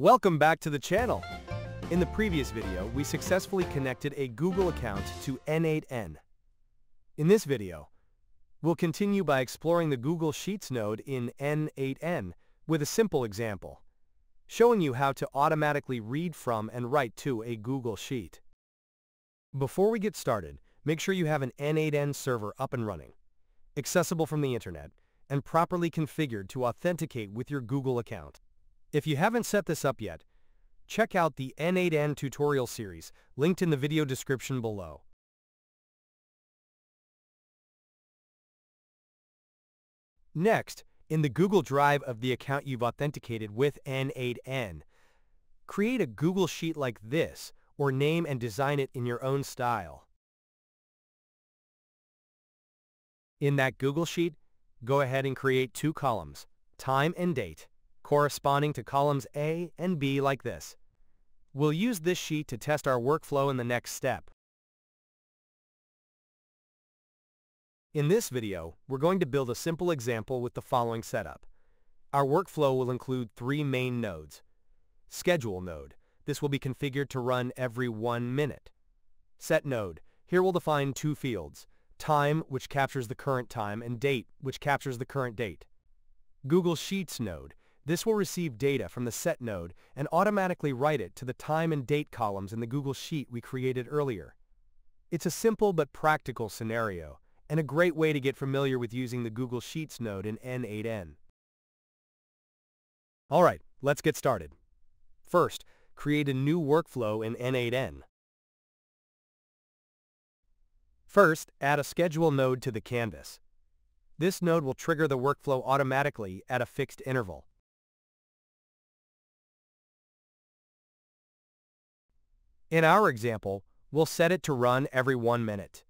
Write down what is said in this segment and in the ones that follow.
Welcome back to the channel. In the previous video, we successfully connected a Google account to N8N. In this video, we'll continue by exploring the Google Sheets node in N8N with a simple example, showing you how to automatically read from and write to a Google Sheet. Before we get started, make sure you have an N8N server up and running, accessible from the internet, and properly configured to authenticate with your Google account. If you haven't set this up yet, check out the N8N tutorial series linked in the video description below. Next, in the Google Drive of the account you've authenticated with N8N, create a Google Sheet like this or name and design it in your own style. In that Google Sheet, go ahead and create two columns, time and date, corresponding to columns A and B like this. We'll use this sheet to test our workflow in the next step. In this video, we're going to build a simple example with the following setup. Our workflow will include three main nodes. Schedule node. This will be configured to run every 1 minute. Set node. Here we'll define two fields. Time, which captures the current time, and date, which captures the current date. Google Sheets node. This will receive data from the set node and automatically write it to the time and date columns in the Google Sheet we created earlier. It's a simple but practical scenario, and a great way to get familiar with using the Google Sheets node in N8N. Alright, let's get started. First, create a new workflow in N8N. First, add a schedule node to the canvas. This node will trigger the workflow automatically at a fixed interval. In our example, we'll set it to run every 1 minute.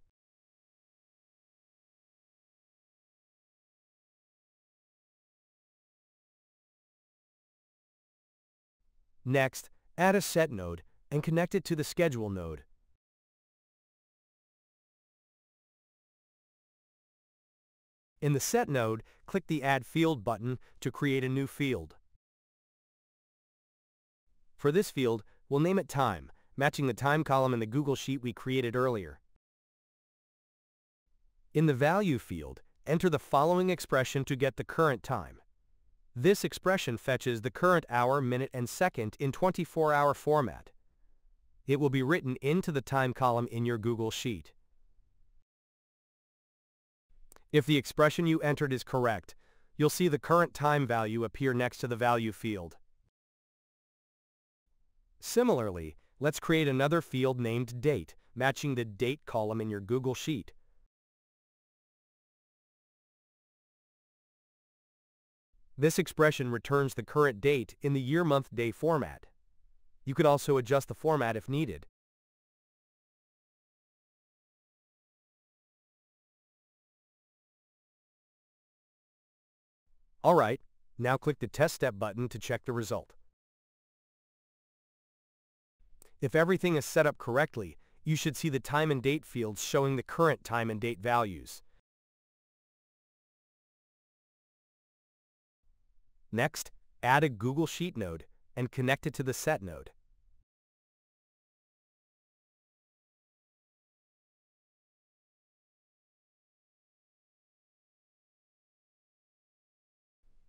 Next, add a set node and connect it to the schedule node. In the set node, click the Add Field button to create a new field. For this field, we'll name it Time, matching the time column in the Google Sheet we created earlier. In the Value field, enter the following expression to get the current time. This expression fetches the current hour, minute, and second in 24-hour format. It will be written into the time column in your Google Sheet. If the expression you entered is correct, you'll see the current time value appear next to the value field. Similarly, let's create another field named Date, matching the date column in your Google Sheet. This expression returns the current date in the year-month-day format. You could also adjust the format if needed. Alright, now click the Test Step button to check the result. If everything is set up correctly, you should see the time and date fields showing the current time and date values. Next, add a Google Sheet node and connect it to the Set node.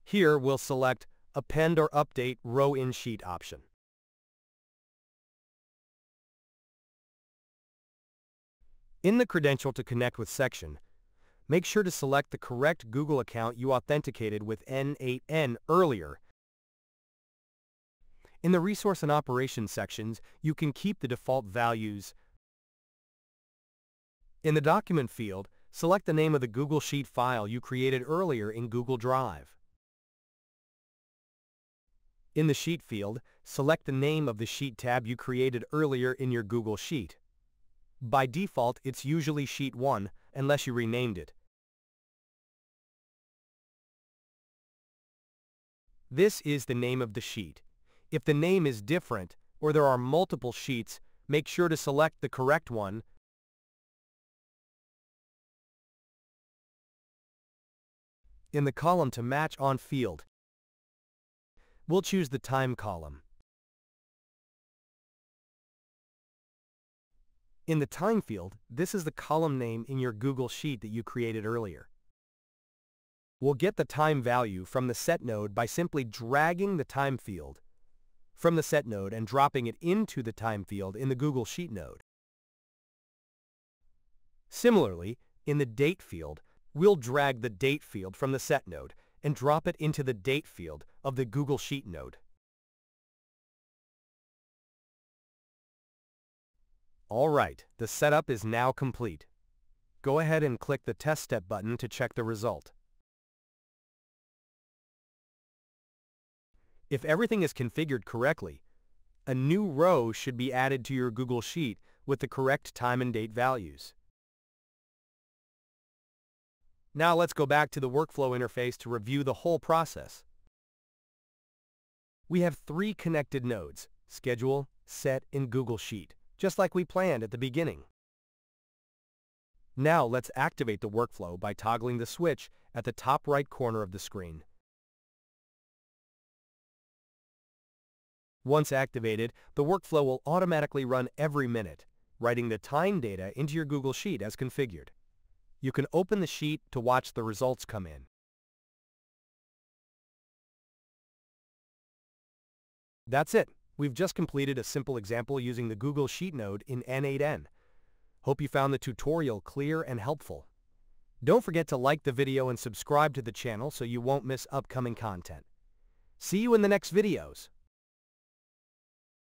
Here, we'll select Append or Update Row in Sheet option. In the Credential to Connect with section, make sure to select the correct Google account you authenticated with N8N earlier. In the Resource and Operations sections, you can keep the default values. In the Document field, select the name of the Google Sheet file you created earlier in Google Drive. In the Sheet field, select the name of the Sheet tab you created earlier in your Google Sheet. By default, it's usually Sheet 1, unless you renamed it. This is the name of the sheet. If the name is different, or there are multiple sheets, make sure to select the correct one. In the column to match on field, we'll choose the time column. In the time field, this is the column name in your Google Sheet that you created earlier. We'll get the time value from the set node by simply dragging the time field from the set node and dropping it into the time field in the Google Sheet node. Similarly, in the date field, we'll drag the date field from the set node and drop it into the date field of the Google Sheet node. All right, the setup is now complete. Go ahead and click the test step button to check the result. If everything is configured correctly, a new row should be added to your Google Sheet with the correct time and date values. Now let's go back to the workflow interface to review the whole process. We have three connected nodes, Schedule, Set, and Google Sheet, just like we planned at the beginning. Now let's activate the workflow by toggling the switch at the top right corner of the screen. Once activated, the workflow will automatically run every minute, writing the time data into your Google Sheet as configured. You can open the sheet to watch the results come in. That's it. We've just completed a simple example using the Google Sheet node in N8N. Hope you found the tutorial clear and helpful. Don't forget to like the video and subscribe to the channel so you won't miss upcoming content. See you in the next videos.